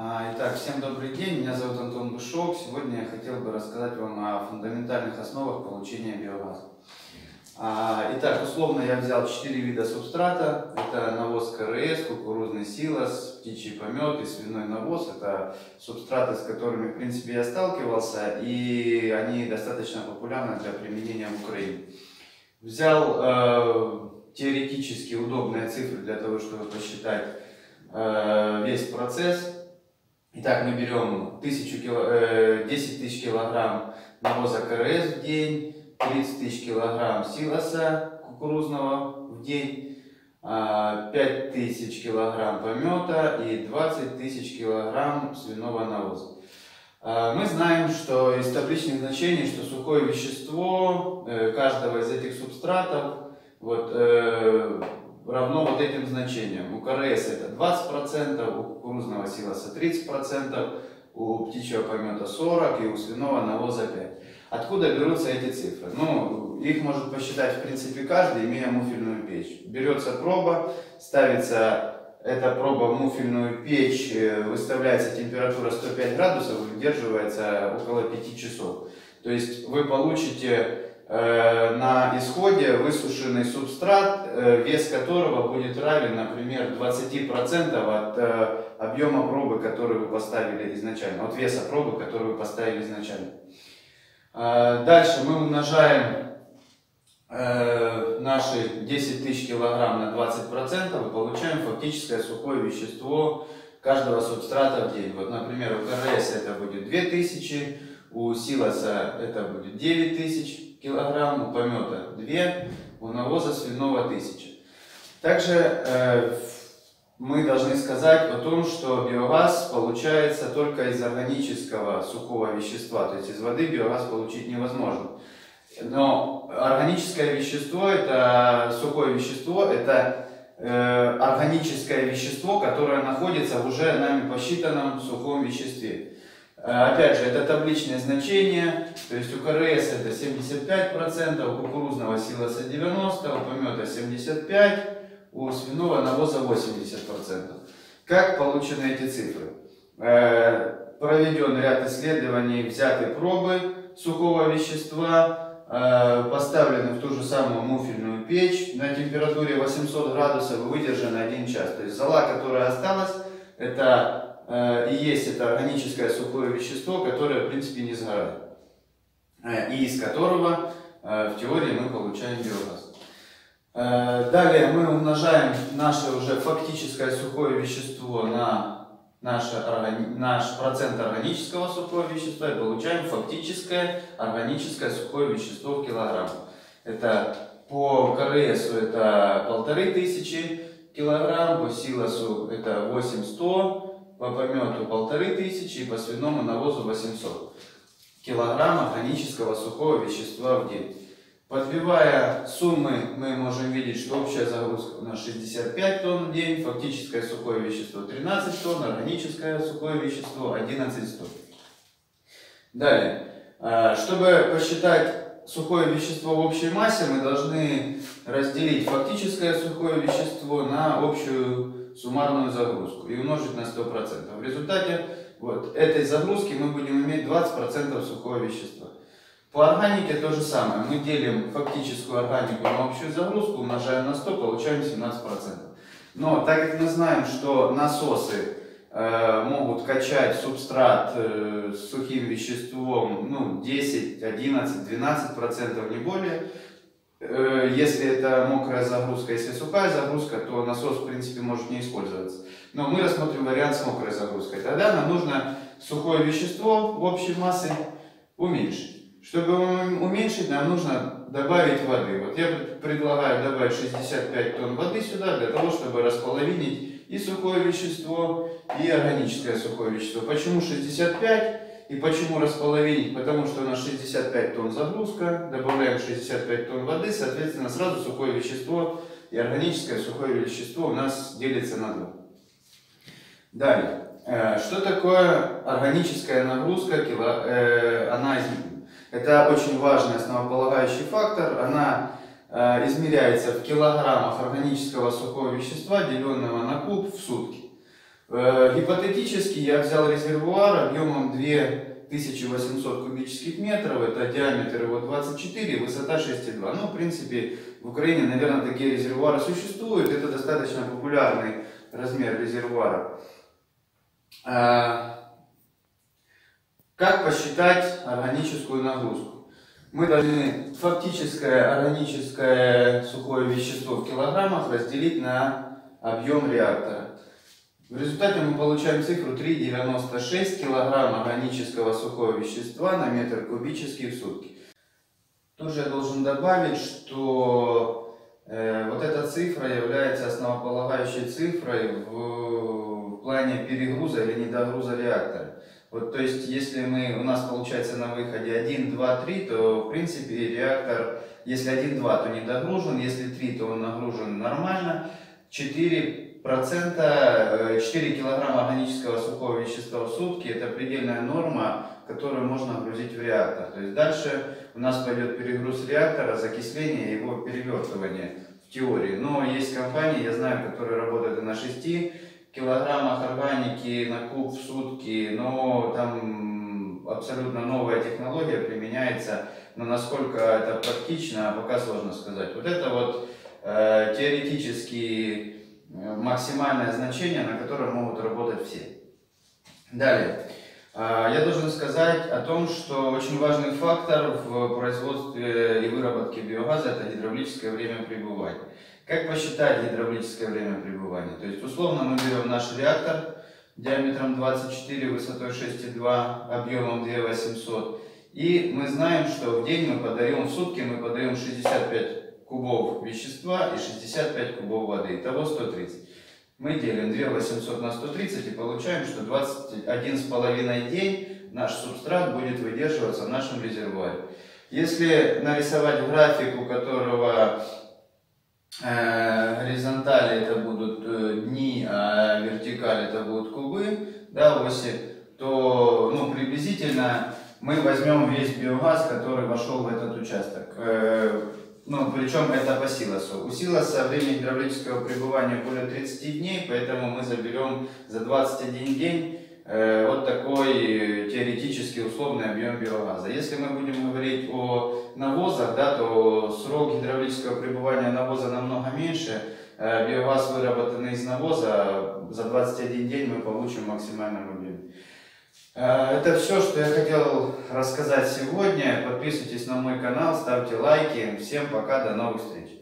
Итак, всем добрый день, меня зовут Антон Бушок. Сегодня я хотел бы рассказать вам о фундаментальных основах получения биогаза. Итак, условно я взял 4 вида субстрата. Это навоз КРС, кукурузный силос, птичий помет и свиной навоз. Это субстраты, с которыми, в принципе, я сталкивался, и они достаточно популярны для применения в Украине. Взял теоретически удобные цифры для того, чтобы посчитать весь процесс. Итак, мы берем 10 тысяч килограмм навоза КРС в день, 30 тысяч килограмм силоса кукурузного в день, 5 тысяч килограмм помета и 20 тысяч килограмм свиного навоза. Мы знаем, что из табличных значений, что сухое вещество каждого из этих субстратов равно вот этим значениям. У КРС это 20%, у кукурузного силоса 30%, у птичьего помета 40% и у свиного навоза 5%. Откуда берутся эти цифры? Ну, их может посчитать, в принципе, каждый, имея муфельную печь. Берется проба, ставится эта проба в муфельную печь, выставляется температура 105 градусов и выдерживается около 5 часов. То есть вы получите на исходе высушенный субстрат, вес которого будет равен, например, 20% от объема пробы, который вы поставили изначально, от веса пробы, который вы поставили изначально. Дальше мы умножаем наши 10 тысяч килограмм на 20% и получаем фактическое сухое вещество каждого субстрата в день. Вот, например, у КРС это будет 2000, у силоса это будет 9000. Килограмм, у помета 2, у навоза свиного 1000. Также мы должны сказать о том, что биогаз получается только из органического сухого вещества, то есть из воды биогаз получить невозможно. Но органическое вещество, это сухое вещество, это органическое вещество, которое находится в уже нами посчитанном сухом веществе. Опять же, это табличное значение, то есть у КРС это 75%, у кукурузного силоса 90%, у помета 75%, у свиного навоза 80%. Как получены эти цифры? Проведен ряд исследований, взяты пробы сухого вещества, поставлены в ту же самую муфельную печь на температуре 800 градусов и выдержаны 1 час. То есть зола, которая осталась, это и есть это органическое сухое вещество, которое, в принципе, не сгорает, и из которого, в теории, мы получаем биогаз. Далее мы умножаем наше уже фактическое сухое вещество на наш процент органического сухого вещества и получаем фактическое органическое сухое вещество в килограмм. Это по КРСу это 1500 килограмм, по силосу это 8100 кг, по помету 1500 и по свиному навозу 800 килограмм органического сухого вещества в день. Подбивая суммы, мы можем видеть, что общая загрузка у нас 65 тонн в день, фактическое сухое вещество 13 тонн, органическое сухое вещество 11 тонн. Далее, чтобы посчитать сухое вещество в общей массе, мы должны разделить фактическое сухое вещество на общую суммарную загрузку и умножить на 100%. В результате вот этой загрузки мы будем иметь 20% сухого вещества. По органике то же самое. Мы делим фактическую органику на общую загрузку, умножаем на 100, получаем 17%. Но так как мы знаем, что насосы могут качать субстрат с сухим веществом 10, 11, 12%, не более. Если это мокрая загрузка, если сухая загрузка, то насос, в принципе, может не использоваться. Но мы рассмотрим вариант с мокрой загрузкой. Тогда нам нужно сухое вещество в общей массе уменьшить. Чтобы уменьшить, нам нужно добавить воды. Вот я предлагаю добавить 65 тонн воды сюда, для того, чтобы располовинить и сухое вещество, и органическое сухое вещество. Почему 65 и почему располовинить? Потому что у нас 65 тонн загрузка, добавляем 65 тонн воды, соответственно, сразу сухое вещество и органическое сухое вещество у нас делится на 2. Далее, что такое органическая нагрузка? Она измеряется. Это очень важный основополагающий фактор. Она измеряется в килограммах органического сухого вещества, деленного на куб в сутки. Гипотетически я взял резервуар объемом 2800 кубических метров, это диаметр его 24, высота 6,2. Ну, в принципе, в Украине, наверное, такие резервуары существуют, это достаточно популярный размер резервуара. Как посчитать органическую нагрузку? Мы должны фактическое органическое сухое вещество в килограммах разделить на объем реактора. В результате мы получаем цифру 3,96 кг органического сухого вещества на метр кубический в сутки. Тут же я должен добавить, что вот эта цифра является основополагающей цифрой в плане перегруза или недогруза реактора. Вот, то есть, если у нас получается на выходе 1, 2, 3, то в принципе реактор, если 1, 2, то недогружен, если 3, то он нагружен нормально, 4 килограмма органического сухого вещества в сутки – это предельная норма, которую можно грузить в реактор. То есть дальше у нас пойдет перегруз реактора, закисление и его перевертывание в теории. Но есть компании, я знаю, которые работают и на 6 килограммах органики на куб в сутки, но там абсолютно новая технология применяется, но насколько это практично, пока сложно сказать. Вот это вот теоретически максимальное значение, на котором могут работать все. Далее, я должен сказать о том, что очень важный фактор в производстве и выработке биогаза – это гидравлическое время пребывания. Как посчитать гидравлическое время пребывания? То есть, условно, мы берем наш реактор диаметром 24, высотой 6,2, объемом 2800, и мы знаем, что в день мы подаем, в сутки мы подаем 65 кубов вещества и 65 кубов воды, итого 130. Мы делим 2800 на 130 и получаем, что 21,5 день наш субстрат будет выдерживаться в нашем резервуаре. Если нарисовать график, у которого горизонтали это будут дни, а вертикаль это будут кубы, да, оси, то ну, приблизительно мы возьмем весь биогаз, который вошел в этот участок. Ну, причем это по силосу. У силоса время гидравлического пребывания более 30 дней, поэтому мы заберем за 21 день вот такой теоретически условный объем биогаза. Если мы будем говорить о навозах, да, то срок гидравлического пребывания навоза намного меньше. Биогаз, выработанный из навоза, за 21 день мы получим в максимальном объеме. Это все, что я хотел рассказать сегодня. Подписывайтесь на мой канал, ставьте лайки. Всем пока, до новых встреч.